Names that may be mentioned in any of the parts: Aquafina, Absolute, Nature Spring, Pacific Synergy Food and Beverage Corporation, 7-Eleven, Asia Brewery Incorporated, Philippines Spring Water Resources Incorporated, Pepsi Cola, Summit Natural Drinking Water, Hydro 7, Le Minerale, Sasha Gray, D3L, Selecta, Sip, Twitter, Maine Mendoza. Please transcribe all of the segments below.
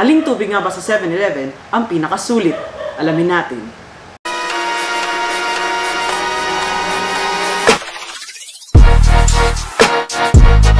Aling tubig nga ba sa 7-Eleven ang pinakasulit? Alamin natin.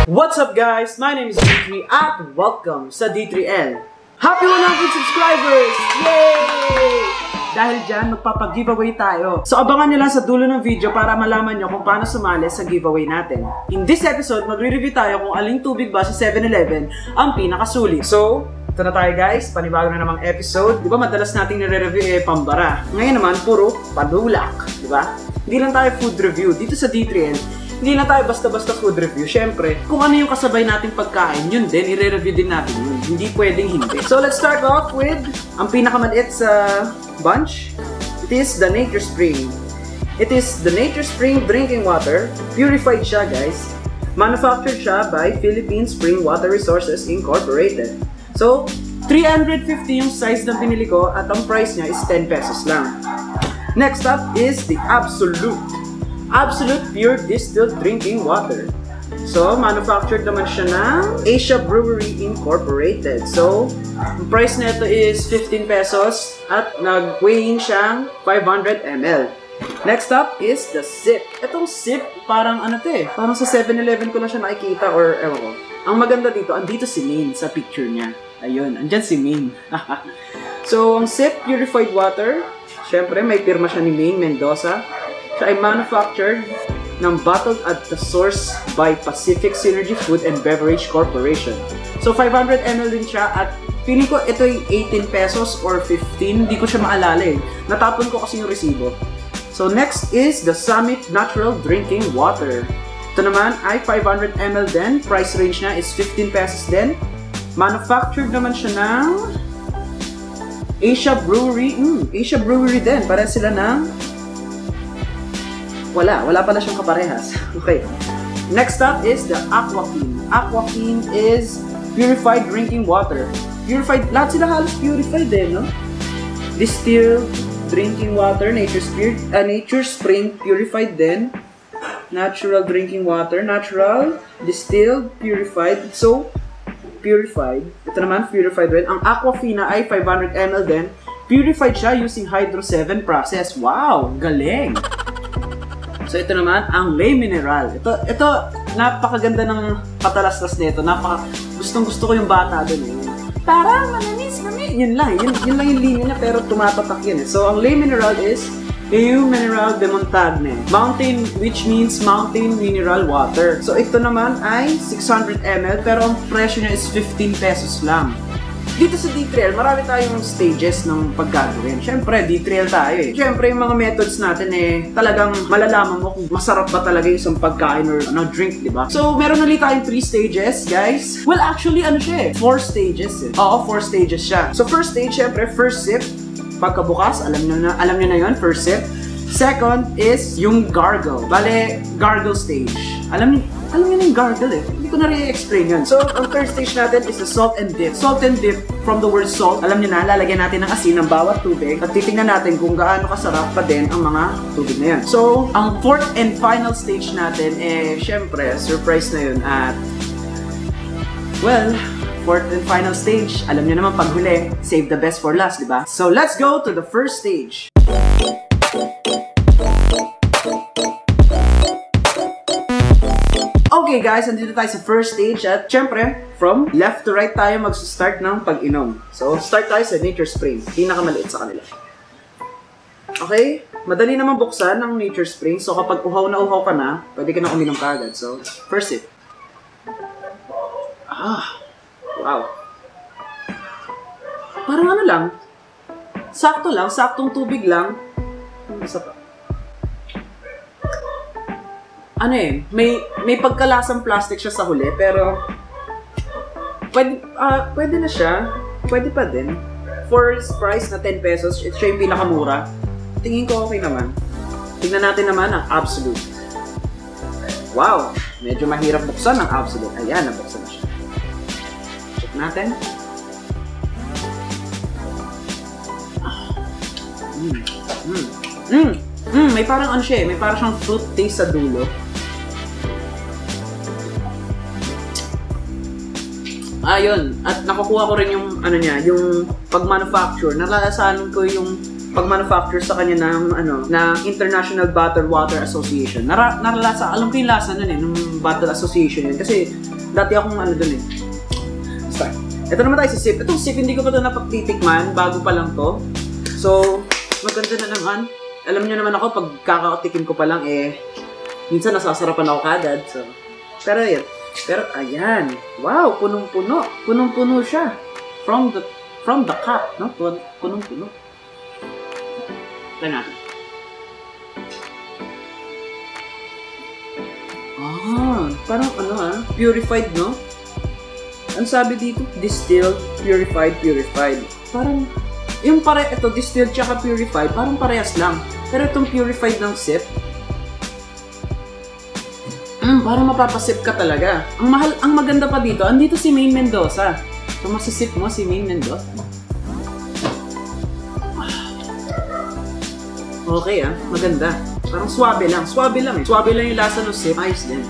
What's up guys? My name is D3 at welcome sa D3L. Happy 100 subscribers! Yay! Dahil dyan, magpapag-giveaway tayo. So abangan nyo lang sa dulo ng video para malaman nyo kung paano sumali sa giveaway natin. In this episode, magre-review tayo kung aling tubig ba sa 7-Eleven ang pinakasulit. So, ito na tayo guys, panibago na namang episode. Diba madalas nating nire-review pambara. Ngayon naman, puro padulak. Diba? Hindi lang tayo food review. Dito sa D3L, hindi lang tayo basta-basta food review. Siyempre, kung ano yung kasabay nating pagkain, yun din, nire-review din natin yun. Hindi pwedeng hindi. So let's start off with ang pinakamaliit sa bunch. It is the Nature Spring. It is the Nature Spring drinking water. Purified siya guys. Manufactured siya by Philippines Spring Water Resources Incorporated. So, 350 yung size na pinili ko at ang price niya is 10 pesos lang. Next up is the Absolute. Absolute pure distilled drinking water. So, manufactured naman siya ng Asia Brewery Incorporated. So, ang price na ito is 15 pesos at nag-weighing siyang 500 ml. Next up is the Sip. Itong Sip, parang ano to eh. Parang sa 7-Eleven ko lang siya nakikita or ewan ko. Ang maganda dito, andito si Maine sa picture niya. Ayun, andyan si Maine. So, ang Sip, purified water. Siyempre, may pirma siya ni Maine Mendoza. Siya ay manufactured ng bottled at the source by Pacific Synergy Food and Beverage Corporation. So 500 ml din siya at feeling ko ito ay 18 pesos or 15, hindi ko siya maalala eh. Natapon ko kasi yung resibo. So next is the Summit Natural Drinking Water. Ito naman ay 500 ml din, price range niya is 15 pesos din. Manufactured naman siya ng Asia Brewery, Asia Brewery din, para sila ng wala pala siyang kaparehas. Okay. Next up is the Aquafina. Aquafina is purified drinking water. Purified, lahat sila halos purified eh, no? Distilled drinking water, Nature Spring purified din. Natural drinking water, natural, distilled, purified. So, purified. Ito naman, purified rin. Ang Aquafina ay 500 ml din. Purified siya using Hydro 7 process. Wow! Galing! So ito naman, ang Le Minerale. Ito napakaganda ng patalastas nito. Gustong-gusto ko yung bata doon eh. Para manamis. Yun lang yung linya niya pero tumatatak yun eh. So ang Le Minerale is Le Minerale de Montagne. Mountain, which means mountain mineral water. So ito naman ay 600 ml pero ang presyo niya is 15 pesos lang. Dito sa D3L, marami tayong stages ng pagkagawin. Siyempre, D3L tayo eh. Siyempre, yung mga methods natin eh, talagang malalaman mo kung masarap ba talaga yung isang pagkain or drink, diba? So, meron ulit tayong 3 stages, guys. Well, actually, ano siya eh? 4 stages eh. Oo, 4 stages siya. So, first stage, siyempre, first sip. Pagkabukas, alam nyo na yun, first sip. Second is yung gargle. Bale, gargle stage. Alam nyo na yung gargle eh. Hindi ko na re-explain yun. So, ang third stage natin is the salt and dip. Salt and dip, from the word salt, alam nyo na, lalagyan natin ng asin ng bawat tubig at titignan natin kung gaano kasarap pa din ang mga tubig na yan. So, ang fourth and final stage natin, eh, syempre, surprise na yun at, well, fourth and final stage, alam nyo naman pag huli, save the best for last, diba? So, let's go to the first stage. Okay guys, andito tayo sa first stage at syempre, from left to right tayo mag-start ng pag-inom. So, start tayo sa Nature Spring, pinakamaliit sa kanila. Okay, madali naman buksan ng Nature Spring. So, kapag uhaw ka na, pwede ka na uminom ka agad. So, first sip. Ah, wow. Parang ano lang, sakto lang, saktong tubig lang. Isa pa. Ano eh, may pagkalasang plastic siya sa huli, pero pwede na siya. Pwede pa din. For price na 10 pesos, it's siya yung pinakamura. Tingin ko okay naman. Tingnan natin naman ang Absolute. Wow! Medyo mahirap buksan ang Absolute. Ayan, nabuksan na siya. Check natin. May parang ano siya eh. May parang siyang fruit taste sa dulo. ayun, at nakukuha ko rin yung ano niya, yung pag-manufacture. Nalasahan ko yung pag-manufacture sa kanya ng ano, na International Bottled Water Association. Naralasa, alam ko yung lasa nun eh, nung Bottled Association yun. Kasi dati akong ano dun eh. Start. Ito naman tayo sa Sip. Itong Sip, hindi ko pa ito napagtitikman, bago pa lang to. So, maganda na naman. Alam niyo naman ako, pag kakatikim ko pa lang eh, minsan nasasarapan ako kadad. So, pero yun. Pero ayan. Wow, punong-puno. Punong-puno siya. From the cup, no? Punong-puno. Tignan natin. Ah, parang ano ah, purified, no? Ang sabi dito, distilled, purified. Parang, yung ito, distilled tsaka purified, parang parehas lang. Pero itong purified ng Sip, parang mapapasip ka talaga. Ang maganda pa dito, andito si Maine Mendoza. So, masisip mo si Maine Mendoza. Okay ah, maganda. Parang swabe lang eh. Swabe lang yung lasa ng Sip. Ayos din.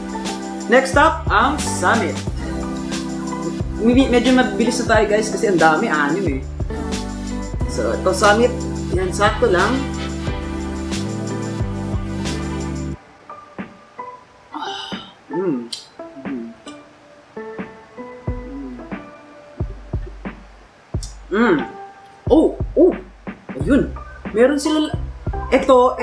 Next up, ang Summit. Medyo mabilis na tayo guys kasi ang dami, 6 eh. So, ito Summit, yan, sakto lang. Oh! Ayun! Meron sila... Ito.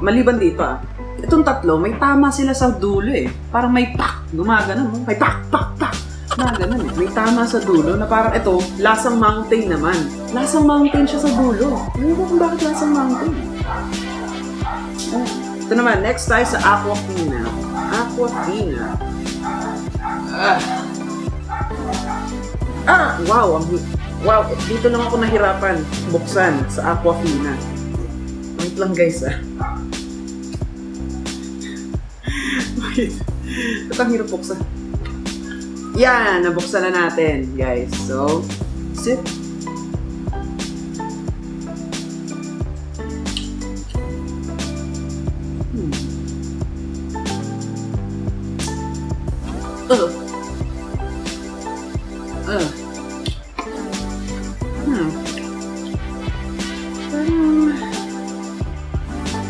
Maliban dito ah. Itong tatlo, may tama sila sa dulo eh. Parang may pak! Gumagano mo. May pak! Ganun, may tama sa dulo na parang ito, lasang mountain naman. Lasang mountain siya sa dulo. Ano ba kung bakit lasang mountain? Oh. Ito naman, next tayo sa Aquafina. Wow! Wow! Dito lang ako nahirapan buksan sa Aquafina. Wait lang guys ah. Wait. Ito ang hirap buksan. Yan! Nabuksan na natin, guys. So, sip.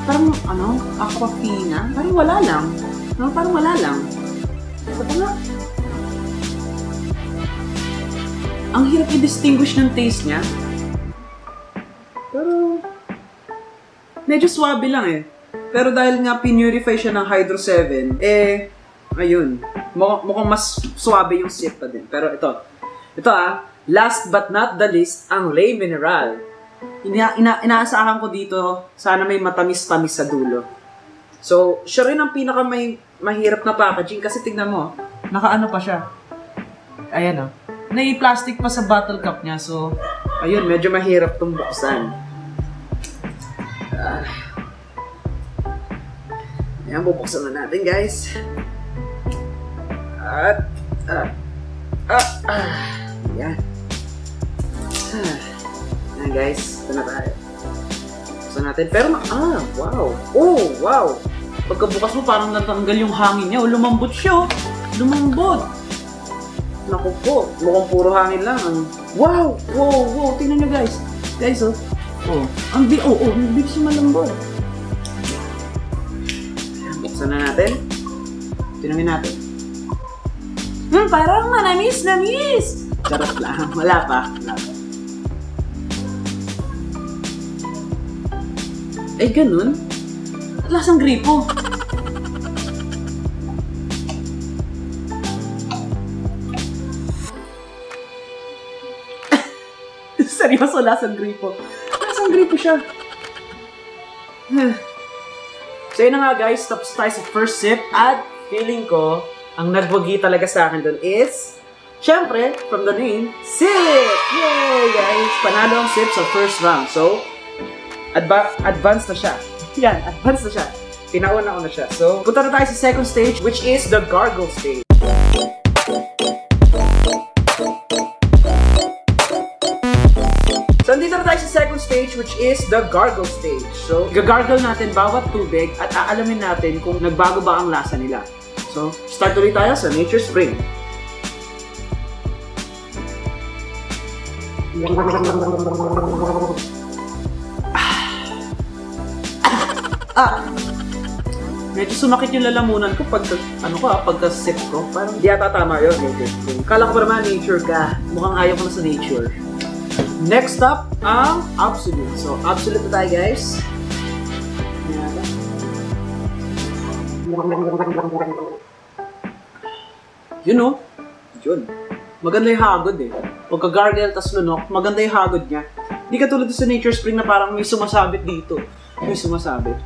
Parang ano? Aquafina? Parang wala lang. No, parang wala lang. Sabi nga. Ang hirap i-distinguish ng taste niya. Pero... medyo swabe lang eh. Pero dahil nga pinurify siya ng Hydro 7, eh... ayun. Mukhang mas swabe yung Sip pa din. Pero ito. Ito ah. Last but not the least, ang Le Minerale. Inaasahan ko dito, sana may matamis-tamis sa dulo. So, siya rin ang pinakamahirap na packaging. Kasi tignan mo, nakaano pa siya. Ayan oh. Nai-plastic pa sa bottle cup niya, so ayun, medyo mahirap itong buksan. Ayan, bubuksan na natin guys. At ayan. Ayan guys, ito na tayo. Buksan natin, pero wow. Oh, wow. Pagkabukas mo, parang natanggal yung hangin niya. O, lumambot siya. Naku po, mukhang puro hangin lang. Wow! Wow! Tingnan nyo guys. Guys, oh. Ang big, ang big siya malambot. Buksan na natin. Tinamin natin. Parang manamis! Charot lang. Wala pa. Ay, ganun? Lasang gripo. Seryoso, lasang gripo siya. So yun na nga guys, tapos tayo sa first sip. At feeling ko, ang nagwagi talaga sa akin dun is, syempre, from the name, Sip! Yay guys! Panalo ang Sip sa first round. So, advance na siya. Yan, advance na siya. Pinauna na siya. So, punta na tayo sa second stage, which is the gargle stage. So, gagargle natin bawat tubig at aalamin natin kung nagbago ba ang lasa nila. So, start ulit tayo sa Nature Spring. Medyo sumakit yung lalamunan ko pagka, pagka sip ko. Parang di ata tama yun. Kala ko parang nature ka. Mukhang ayaw ko na sa nature. Next up, ang Absolute. So, Absolute na tayo, guys. You know, yun. Maganda yung hagod eh. Pagka-gargle, tas lunok, maganda yung hagod niya. Hindi katulad sa Nature Spring na parang may sumasabit dito. May sumasabit.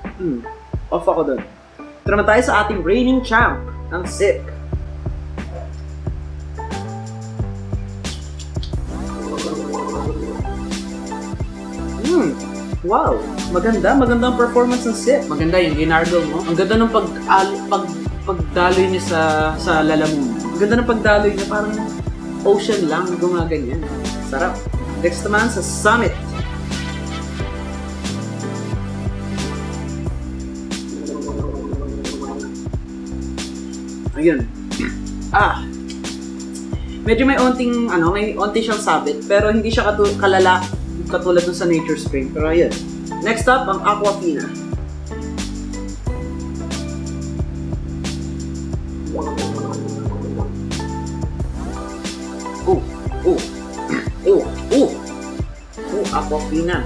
Off ako doon. Tara na tayo sa ating reigning champ, ang Sip. Wow! Maganda, maganda ang performance ng Sip. Maganda yung ginargle mo. Ang ganda ng pagdaloy niya sa lalamunan. Ang ganda ng pagdaloy niya, parang ocean lang na gumaganyan. Sarap. Next naman sa Summit. Ayun. Medyo may onting, may onting siyang sabit, pero hindi siya katulad dun sa Nature Spring. Pero ayun. Next up, ang Aquafina. Aquafina.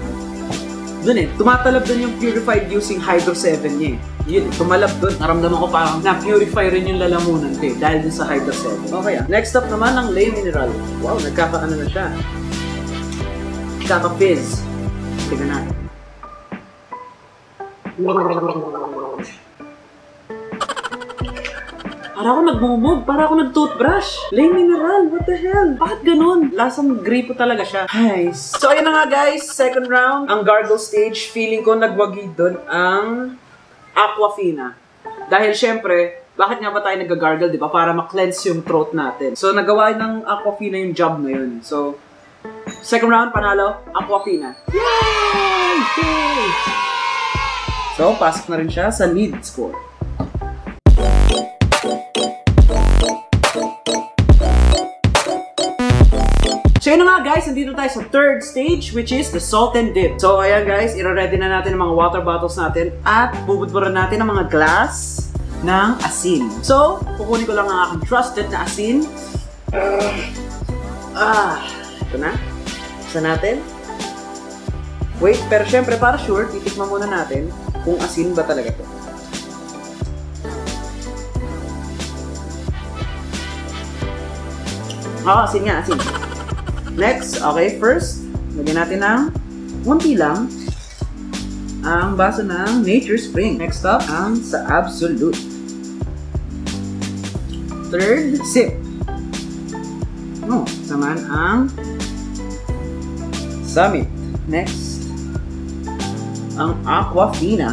Dun eh, tumatalab dun yung purified using Hydro 7 niya eh. Yun, tumalab dun. Naramdaman ko parang na-purify rin yung lalamunan ko eh, dahil dun sa Hydro 7. Okay ah. Next up naman ang Le Minerale. Wow, nagkakaano na siya. Kakapis. Tignan natin. Para ako nagmumog, para ako nag-toothbrush. Le Mineral, what the hell? Bakit ganun? Lasang gripo talaga siya. Nice. So ayun na nga guys, second round. Ang gargle stage, feeling ko nagwagi doon ang Aquafina. Dahil syempre, bakit nga ba tayo nag-gargle, di ba? Para ma-cleanse yung throat natin. So nagawa ng Aquafina yung job na yun. So, second round, panalo, Aquafina. Yay! Yay! So, pasok na rin siya sa need score. So yun na nga guys, nandito tayo sa third stage which is the salt and dip. So ayan guys, ira-ready na natin ang mga water bottles natin at bubudburan natin ang mga glass ng asin. So, kukunin ko lang ang aking trusted na asin. Ito na. Isa natin. Wait, pero syempre para sure, titikman muna natin kung asin ba talaga ito. Asin nga, asin. Next, okay, first, lagyan natin ng konti lang ang baso ng Nature Spring. Next up, ang sa Absolute. Third, Sip. No, naman ang Summit. Next, ang Aquafina.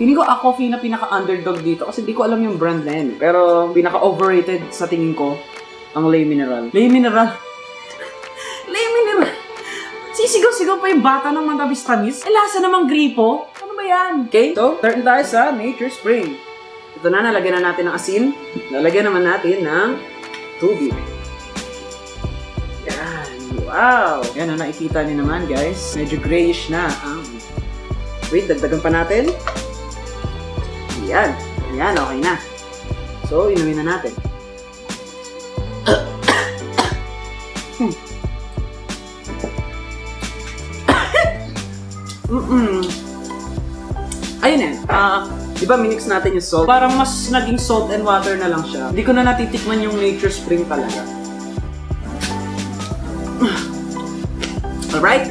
Hindi ko Aquafina pinaka-underdog dito kasi hindi ko alam yung brand na yun. Pero pinaka-overrated sa tingin ko ang Le Mineral. Le Mineral. Sisigaw-sigaw pa yung bata ng mantabis-tamis. Eh, lasa namang gripo. Ano ba yan? Okay, so, turn tayo sa Nature Spring. Ito na, nalagyan na natin ng asin. Nalagyan naman natin ng tubig. Yan. Wow! Yan, nakikita niyo naman, guys. Medyo grayish na. Wait, dagdagan pa natin. Yan. Yan, okay na. So, inumin na natin. Ayun eh. Di ba minix natin yung salt? Parang mas naging salt and water na lang siya. Hindi ko na natitikman yung Nature Spring talaga. Alright.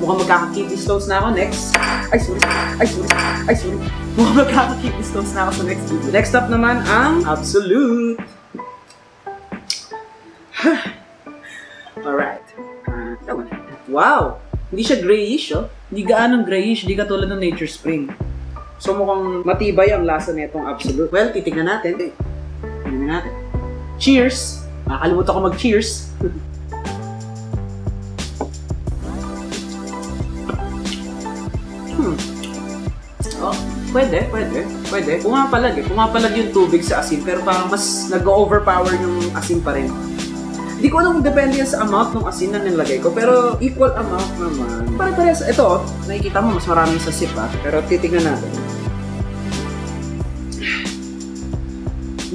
Mukhang magkaka-kidney stones na ako next. Ay, sorry. Mukhang magkaka-kidney stones na ako sa next video. Next up naman ang Absolute. Alright. Wow! Hindi siya grayish, oh. Hindi gaanong grayish, hindi katulad ng Nature Spring. So mukhang matibay ang lasa nitong Absolute. Well, titignan natin. Okay. Tignan natin. Cheers! Nakakalimutan ko mag-cheers. Oh, pwede. Pumapalag yung tubig sa asin, pero parang mas nag-overpower yung asin pa rin. Di ko alam kung depende sa amount ng asin na nilagay ko, pero equal amount naman. Pare-pares. Ito, nakikita mo, mas maraming sa sip ha. Pero titignan natin.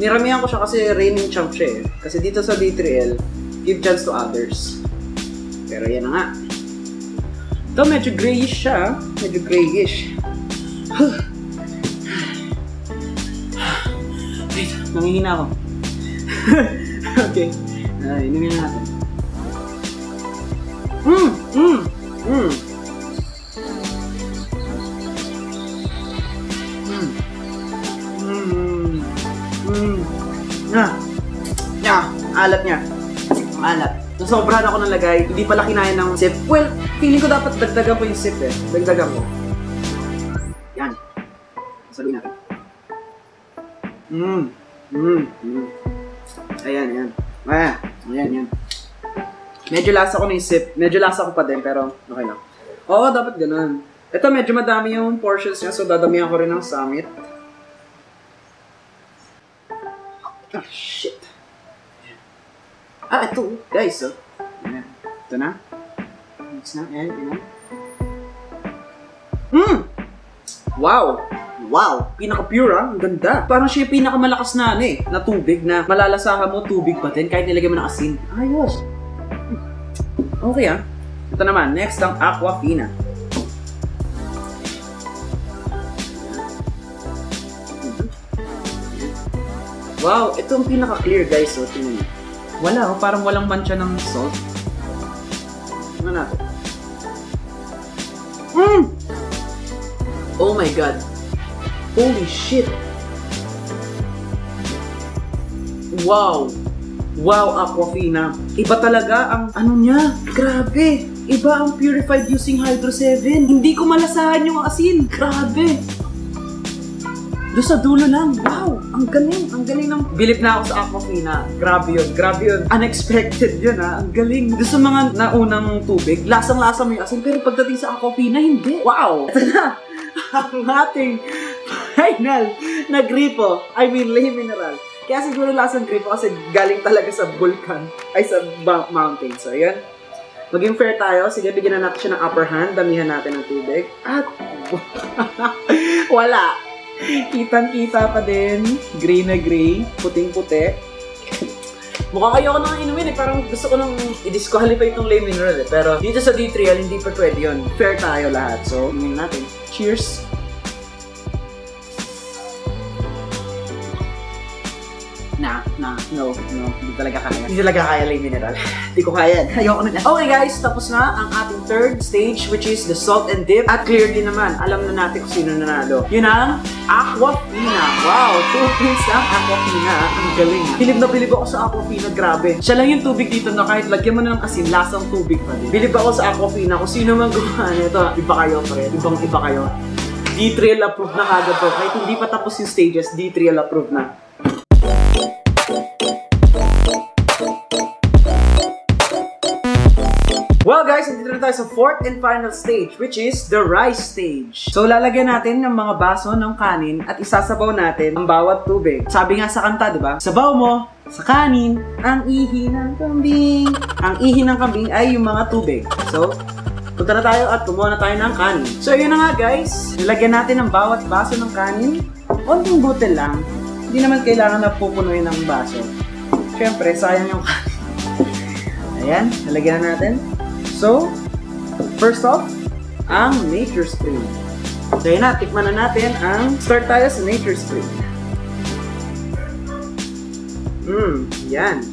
Niramihan ko siya kasi raining champ siya eh. Kasi dito sa D3L, give chance to others. Pero yan na nga. Ito medyo grayish siya. Medyo grayish. Wait, nangihina ako. Okay. Inumin natin. Alat niya. Alat. Nasobrahan ako ng lagay. Hindi pala kinaya ng sip. Well, feeling ko dapat dagdagan po yung sip eh. Dagdagan ko. Yan. Saluin natin. Ayan. Ayan. Medyo lasa ko na yung sip. Medyo lasa ko pa din, pero okay lang. Oo, dapat ganun. Ito, medyo madami yung portions niya, so dadamihan ko rin ng Summit. Ah, shit. Ah, ito. Guys, oh. Ayan. Ito na. Mix na. Ayan, yun na. Wow! Wow! Pinaka-pure ah! Ang ganda! Parang siya yung pinakamalakas na ano eh, na tubig na malalasahan mo tubig pa din kahit nilagay mo ng asin. Ayos! Okay ah. Ito naman, next ang Aquafina. Wow! Ito ang pinaka-clear guys oh. Tingnan niyo. Wala oh, parang walang mancha ng salt. Tingnan natin. Oh my god! Holy shit! Wow! Wow, Aquafina! Iba talaga ang ano niya! Grabe! Iba ang purified using Hydro 7! Hindi ko malasahan yung asin! Grabe! Doon sa dulo lang! Wow! Ang galing! Ang galing ng... Bilip na ako sa Aquafina! Grabe yun! Grabe yun! Unexpected yun ha! Ang galing! Doon sa mga naunang tubig, lasang-lasa mo yung asin, pero pagdating sa Aquafina, hindi! Wow! Ito na! Ang ating... final na gripo. I mean, Le Minerale. Kaya siguro lasang gripo kasi galing talaga sa vulkan. Ay, sa mountain. So, ayan. Maging fair tayo. Sige, bigyan na natin siya ng upper hand. Damihan natin ng tubig. At, wala. Kitang-kita pa din. Gray na gray. Puting-puti. Mukhang ayoko nang inumin eh. Parang gusto ko nang i-disqualify itong Le Minerale. Pero dito sa D3L, hindi pa pwede yun. Fair tayo lahat. So, inumin natin. Cheers! No, hindi talaga kaya. Hindi talaga kaya Le Minerale. Hindi ko kaya. Ayoko na. Okay guys, tapos na ang ating third stage which is the salt and dip. At clear din naman, alam na natin kung sino nanalo. Yun ang Aquafina. Wow, 2 points ang Aquafina. Ang galing. Bilib na bilib ako sa Aquafina, grabe. Siya lang yung tubig dito na kahit lagyan mo na ng asin, lasang tubig pa din. Bilib ako sa Aquafina. Kung sino man gumawa nito, iba kayo pre. Ibang-iba kayo. D3L approved na agad to. Kahit hindi pa tapos yung stages, D3L approved na. Well guys, nandito na tayo sa fourth and final stage which is the rice stage. So lalagyan natin ng mga baso ng kanin at isasabaw natin ang bawat tubig. Sabi nga sa kanta, 'di ba? Sabaw mo sa kanin ang ihi ng kambing. Ang ihi ng kambing ay yung mga tubig. So, punta na tayo at kumuha na tayo ng kanin. So yun na nga guys, lalagyan natin ng bawat baso ng kanin. Konting butil lang. Hindi naman kailangan na pupunuin ng baso. Siyempre, sayang yung kanin. Ayan, lalagyan na natin. So, first off, ang Nature Spring. So yun na, tikman na natin ang start tayo sa Nature Spring. Yan.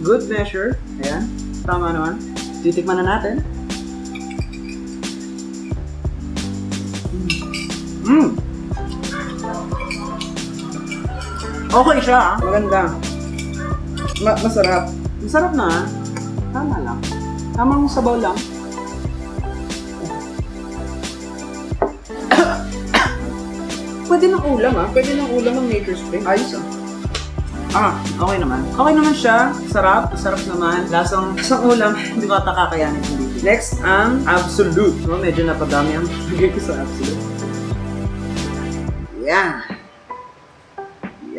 Good measure. Ayan, tama naman. Titikman na natin. Okay siya ah. Maganda. Masarap. Masarap na ah. Tama lang. Tamang sabaw lang. Pwede ng ulam ah. Pwede ng ulam ng Nature Spring. Ayos ah. Okay naman. Okay naman siya. Sarap. Sarap naman. Lasang ulam. Hindi ko kakakayanin. Next ang Absolute. So, medyo napadami ang bagay ko sa Absolute. Yan.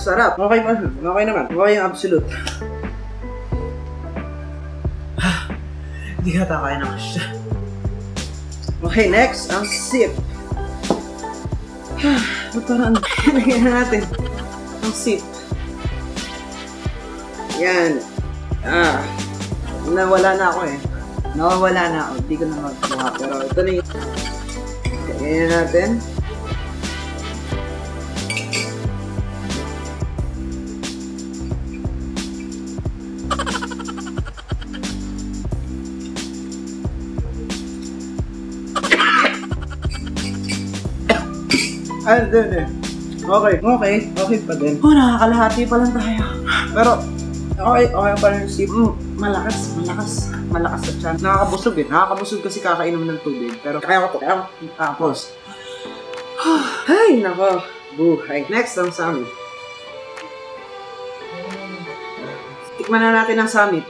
Sarap. Okay pa. Okay naman. Okay yung absolute. Hindi hata kaya naman siya. Okay, next. Ang sip. Ito na ang nagyan natin. Ang sip. Yan. Nawala na ako eh. Nawawala na ako. Hindi ko na magkuha. Pero ito na yun. Kaya natin. Ayun din eh. Okay. Okay. Okay pa din. Oh, nakakalahati pa lang tayo. Pero, okay, okay pa rin yung sip. Malakas, malakas, malakas sa tiyan. Nakakabusog eh. Nakakabusog kasi kakainom ng tubig. Pero kaya ko to. Kaya ko tapos. Ay, nako. Buhay. Next ang Summit. Tikman na natin ang Summit.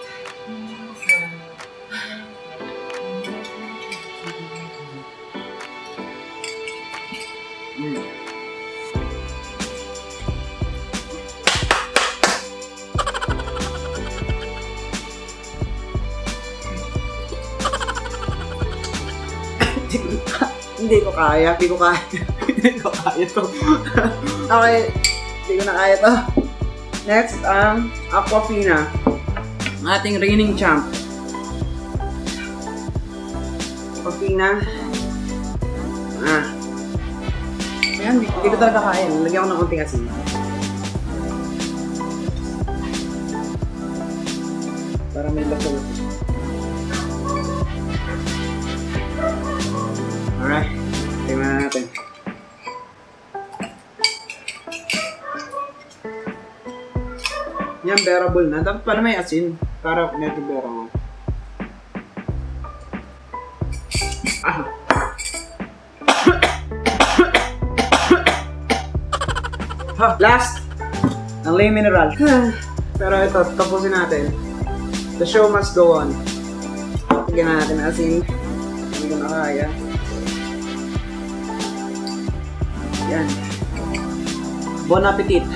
Hindi ko kaya to. Okay, hindi ko na kaya to. Next ang Aquafina, ang ating reigning champ. Aquafina. Ayan, hindi ko talaga kaya. Lagyan ko ng konting asin. Para may lasa. Alright, tingnan natin. Yan, bearable na. Dapat pala may asin para medyo bearable. Last, ang Le Minerale. Pero ito, tapusin natin. The show must go on. Tingnan natin asin. Hindi ko nakaya. Yan. Bon appetit.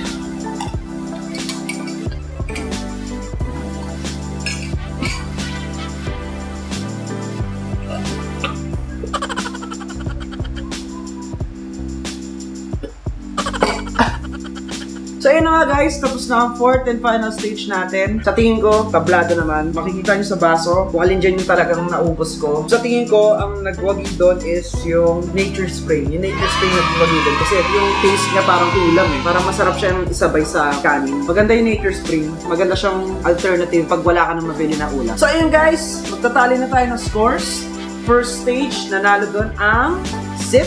So ayun na nga guys, tapos na ang 4th and final stage natin. Sa tingin ko, tablado naman. Makikita nyo sa baso kung alin dyan yung talagang naubos ko. Sa tingin ko, ang nagwagi doon is yung Nature Spring. Yung Nature Spring nagwagi doon kasi yung taste niya parang ulam eh. Parang masarap siya yung isabay sa kanin. Maganda yung Nature Spring. Maganda siyang alternative pag wala ka ng mabili na ulam. So ayun guys, magtatali na tayo ng scores. First stage, nanalo doon ang Sip.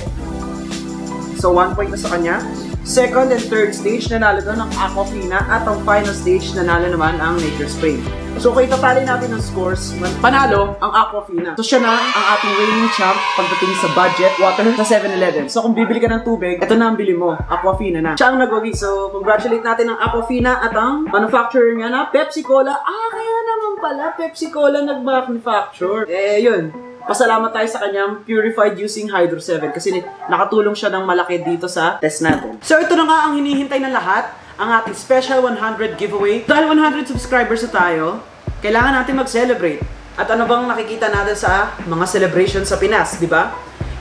So 1 point na sa kanya. Second and third stage, nanalo doon ang Aquafina at ang final stage, nanalo naman ang Nature Spring. So kung itatali natin ang scores, panalo ang Aquafina. So siya na ang ating reigning champ pagdating sa budget water sa 7-Eleven. So kung bibili ka ng tubig, ito na ang bili mo, Aquafina na. Siya ang nagwagi. So congratulate natin ang Aquafina at ang manufacturer niya na Pepsi Cola. Kaya naman pala Pepsi Cola nag-manufacture. Yun. Pasalamat tayo sa kanyang purified using Hydro 7 kasi nakatulong siya ng malaki dito sa test natin. So ito na nga ang hinihintay ng lahat, ang ating special 100 giveaway. Dahil 100 subscribers na tayo, kailangan natin mag-celebrate. At ano bang nakikita natin sa mga celebrations sa Pinas, di ba?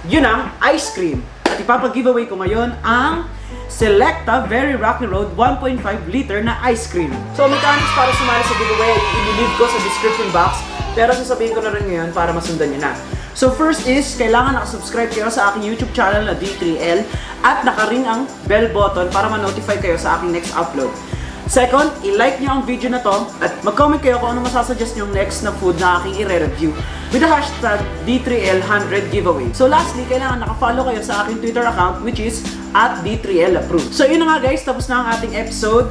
Yun ang ice cream. At ipapag-giveaway ko ngayon ang Selecta Very Rocky Road 1.5 liter na ice cream. So mechanics para sumali sa giveaway, i-leave ko sa description box. Pero sasabihin ko na rin ngayon para masundan nyo na. So first is, kailangan nakasubscribe kayo sa aking YouTube channel na D3L at nakaring ang bell button para ma-notify kayo sa aking next upload. Second, i-like nyo ang video na to at mag-comment kayo kung ano masasuggest nyo yung next na food na aking i-re-review with the hashtag D3L100Giveaway. So lastly, kailangan nakafollow kayo sa aking Twitter account which is @D3L Approved. So yun na nga guys, tapos na ang ating episode.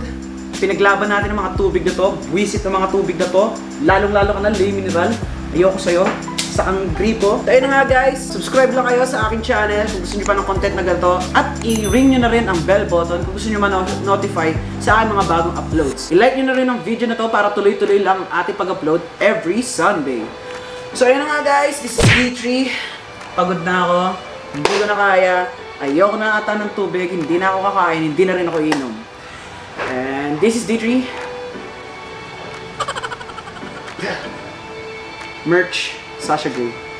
Pinaglaban natin ang mga tubig na to. Wisit ang mga tubig na to. Lalong-lalo ka na, Le Minerale. Ayoko sa'yo. Sa ang gripo. Ayun na nga guys, subscribe lang kayo sa aking channel kung gusto nyo pa ng content na ganito. At i-ring nyo na rin ang bell button kung gusto nyo man notify sa aking mga bagong uploads. I-like nyo na rin ang video na to para tuloy-tuloy lang ang ating pag-upload every Sunday. So ayun na nga guys, this is D3. Pagod na ako, hindi ko na kaya, ayoko na ata ng tubig, hindi na ako kakain, hindi na rin ako inom. And this is D3. Merch. Sasha Gray.